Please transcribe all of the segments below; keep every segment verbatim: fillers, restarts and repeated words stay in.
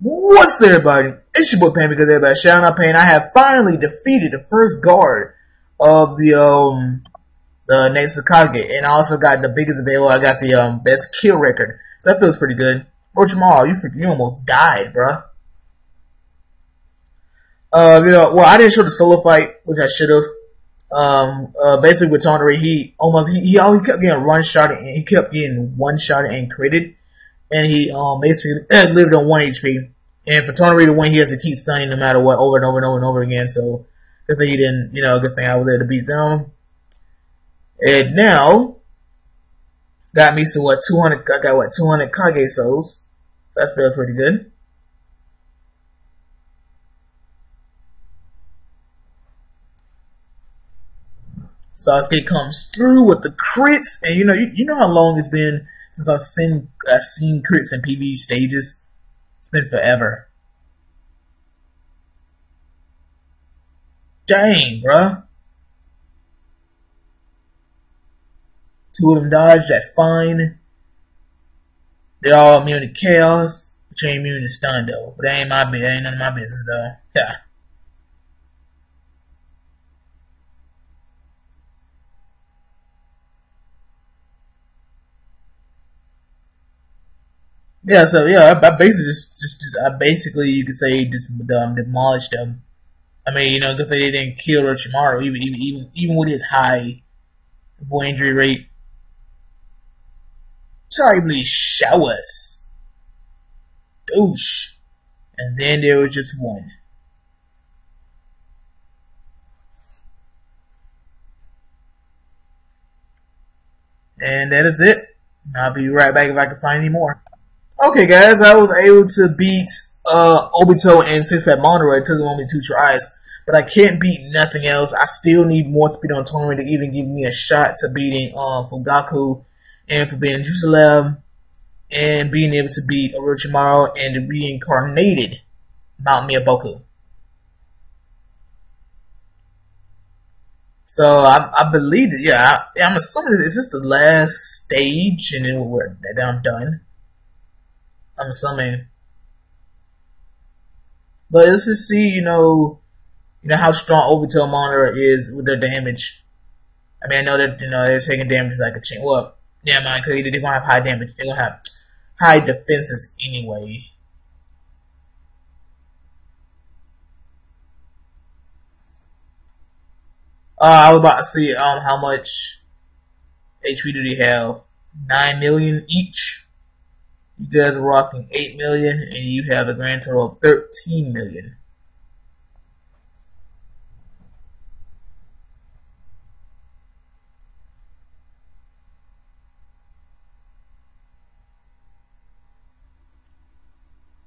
What's up, everybody? It's your boy Pain, because everybody's shouting out Pain. I have finally defeated the first guard of the um the Nexus Kage, and I also got the biggest available. I got the um best kill record, so that feels pretty good. Orochimaru, you freaking, you almost died, bruh. Uh, you know, well, I didn't show the solo fight, which I should have. Um, uh, basically with Toneri, he almost he he always kept getting one shot, and he kept getting one shot and critted. And he um, basically lived on one H P. And for Toneri to win, he has to keep stunning no matter what, over and over and over and over again. So good thing he didn't, you know, good thing I was there to beat them. And now got me to what two hundred. I got what two hundred Kage souls. That feels pretty good. Sasuke comes through with the crits, and you know, you, you know how long it's been. Since I've seen, I've seen crits in PvE stages, it's been forever. Dang, bruh. Two of them dodged, that's fine. They're all immune to chaos, but you ain't immune to stun though. But that ain't my business, ain't none of my business though. Yeah. Yeah, so yeah, I basically just, just, just I basically you could say just um, demolished them. I mean, you know, good thing they didn't kill Orochimaru, even, even, even, even with his high avoid injury rate. Terribly showers, douche, and then there was just one. And that is it. I'll be right back if I can find any more. Okay, guys, I was able to beat uh, Obito and Six Pack Monera. It took only two tries, but I can't beat nothing else. I still need more speed on Toneri to even give me a shot to beating uh, Fugaku and for being Jusilev and being able to beat Orochimaru and the reincarnated Mount Miyaboku. So I, I believe it. Yeah, I, I'm assuming is this the last stage, and then we're that I'm done. I'm assuming, but let's just see, you know, you know how strong Overtail Monitor is with their damage. I mean, I know that you know they're taking damage like a chink. Well, yeah, man, because they're gonna have high damage, they're gonna have high defenses anyway. Uh, I was about to see um how much H P do they have? Nine million each. You guys are rocking eight million, and you have a grand total of thirteen million.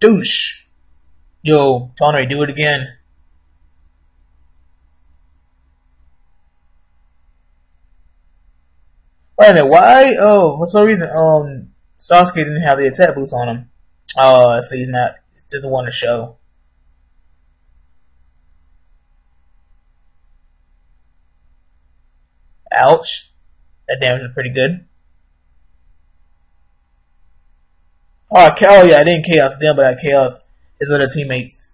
Douche! Yo, Toneri, do it again. Wait a minute, why? Oh, for some reason, um... Sasuke didn't have the attack boost on him. Oh, so he's not, he doesn't want to show. Ouch. That damage is pretty good. Oh, oh yeah, I didn't chaos them, but I chaos his other teammates.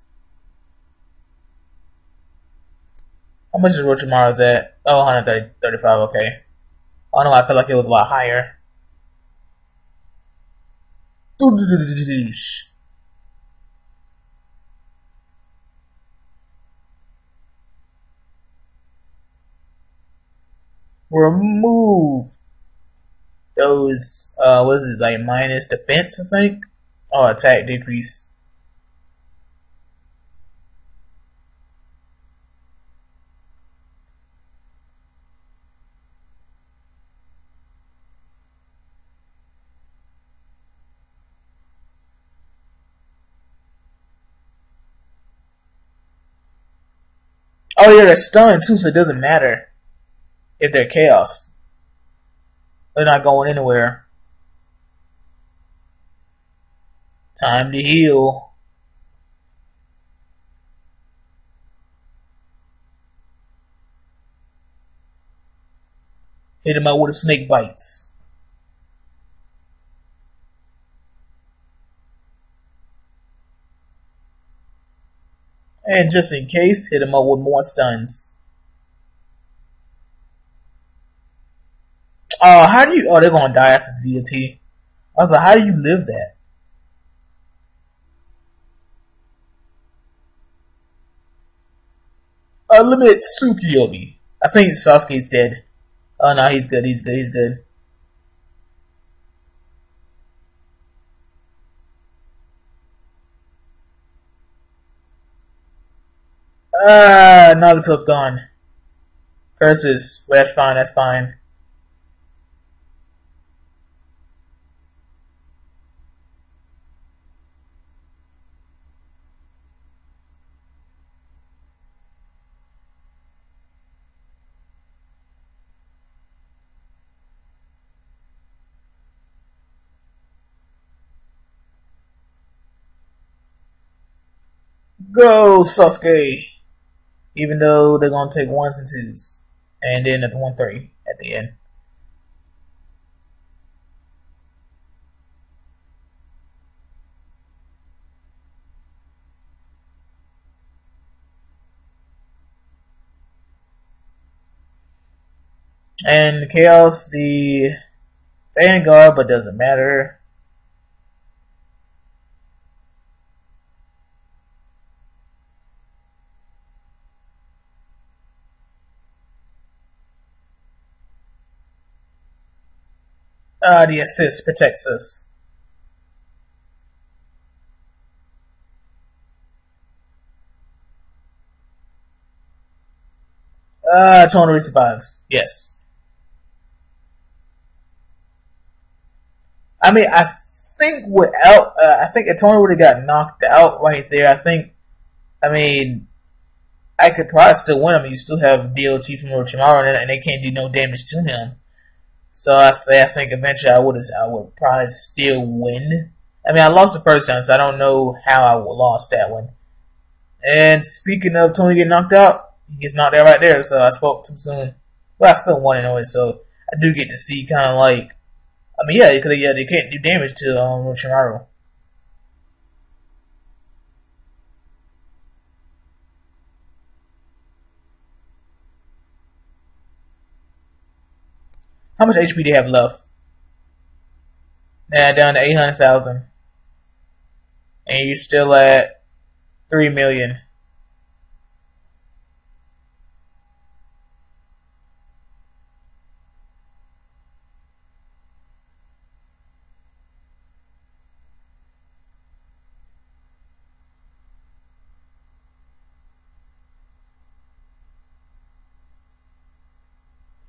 How much is Orochimaru's at? Oh, one hundred thirty-five, okay. Oh no, I felt like it was a lot higher. Remove those, uh, what is it, like minus defense, I think? Oh, attack decrease. Oh yeah, they're stunned too, so it doesn't matter if they're chaos. They're not going anywhere. Time to heal. Hit him out with a snake bites. And just in case, hit him up with more stuns. Oh, uh, how do you... Oh, they're gonna die after the D O T. I was like, how do you live that? Unlimited Tsukiyomi. I think Sasuke's dead. Oh, no, he's good, he's good, he's good. Ah, uh, Nagato's gone. Curses. Well, that's fine, that's fine. Go, Sasuke! Even though they're gonna take ones and twos. And then at the one three at the end. And Chaos the Vanguard, but doesn't matter. Ah, uh, the assist protects us. Ah, uh, Toneri survives. Yes. I mean, I think without, uh, I think if Toneri would have got knocked out right there, I think, I mean, I could probably still win him. I mean, you still have D O T from Orochimaru, and they can't do no damage to him. So I, th I think eventually I would I would probably still win. I mean, I lost the first time, so I don't know how I lost that one. And speaking of Tony getting knocked out, he gets knocked out right there, so I spoke too soon. Well, I still won anyway, so I do get to see kind of like... I mean, yeah, because yeah, they can't do damage to um, Orochimaru. How much H P do you have left? Now down to eight hundred thousand. And you're still at three million.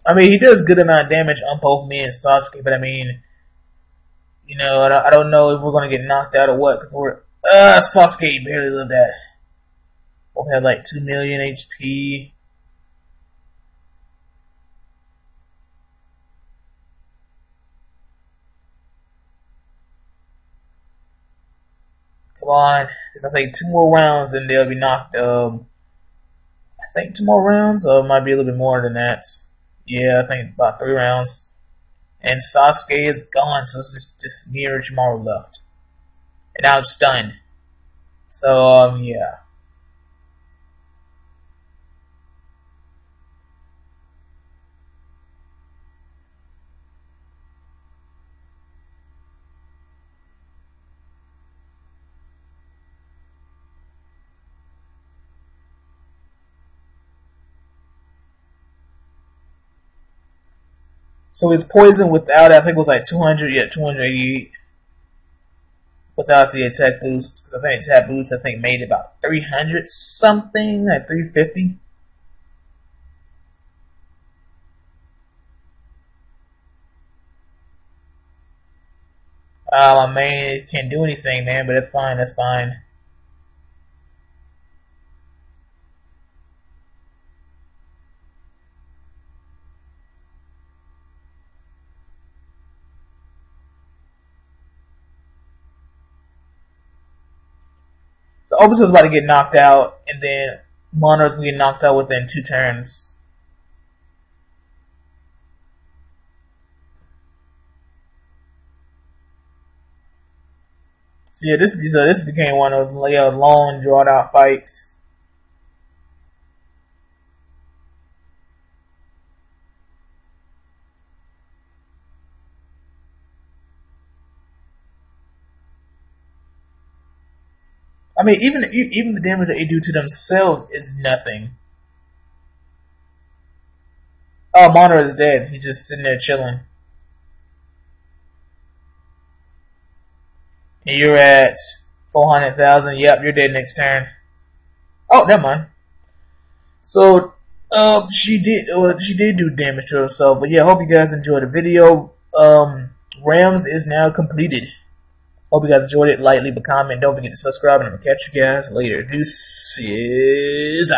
I mean, he does good amount of damage on both me and Sasuke, but I mean, you know, I don't know if we're going to get knocked out or what, because we're, uh, Sasuke barely lived that. We'll have like two million H P. Come on, because I think two more rounds and they'll be knocked, um, I think two more rounds, or it might be a little bit more than that. Yeah, I think about three rounds. And Sasuke is gone, so it's just, just me and Jumaru left. And I'm stunned. So, um, yeah. So his poison without, I think it was like two hundred, yeah, two hundred eighty-eight. Without the attack boost, because I think attack boost, I think, made about three hundred something, like three fifty. Uh, my main can't do anything, man, but that's fine, that's fine. Obito's about to get knocked out, and then Monora's gonna get knocked out within two turns. So yeah, this so this became one of those long, drawn-out fights. I mean, even the, even the damage that they do to themselves is nothing. Oh, Monora is dead. He's just sitting there chilling. And you're at four hundred thousand. Yep, you're dead next turn. Oh, never mind. So, um, she did, well, she did do damage to herself. But yeah, I hope you guys enjoyed the video. Um, Rams is now completed. Hope you guys enjoyed it. Like, leave a comment. Don't forget to subscribe, and I'll catch you guys later. Deuces.